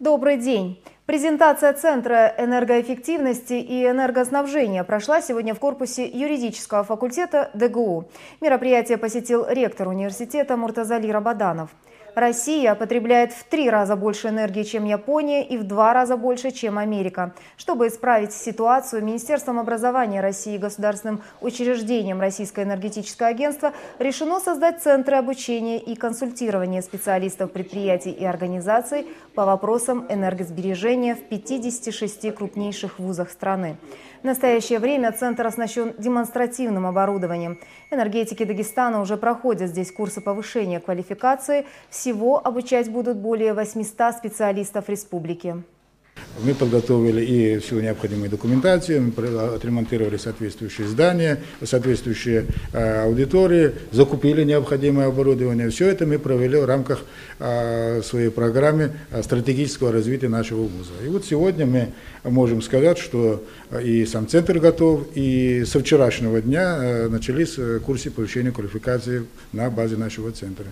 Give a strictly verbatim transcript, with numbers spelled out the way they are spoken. Добрый день! Презентация Центра энергоэффективности и энергоснабжения прошла сегодня в корпусе юридического факультета ДГУ. Мероприятие посетил ректор университета Муртазали Рабаданов. Россия потребляет в три раза больше энергии, чем Япония, и в два раза больше, чем Америка. Чтобы исправить ситуацию, Министерством образования России и государственным учреждением Российское энергетическое агентство решено создать центры обучения и консультирования специалистов предприятий и организаций по вопросам энергосбережения в пятидесяти шести крупнейших вузах страны. В настоящее время центр оснащен демонстративным оборудованием. Энергетики Дагестана уже проходят здесь курсы повышения квалификации. Всего обучать будут более восьмисот специалистов республики. Мы подготовили и всю необходимую документацию, мы отремонтировали соответствующие здания, соответствующие аудитории, закупили необходимое оборудование. Все это мы провели в рамках своей программы стратегического развития нашего вуза. И вот сегодня мы можем сказать, что и сам центр готов, и со вчерашнего дня начались курсы повышения квалификации на базе нашего центра.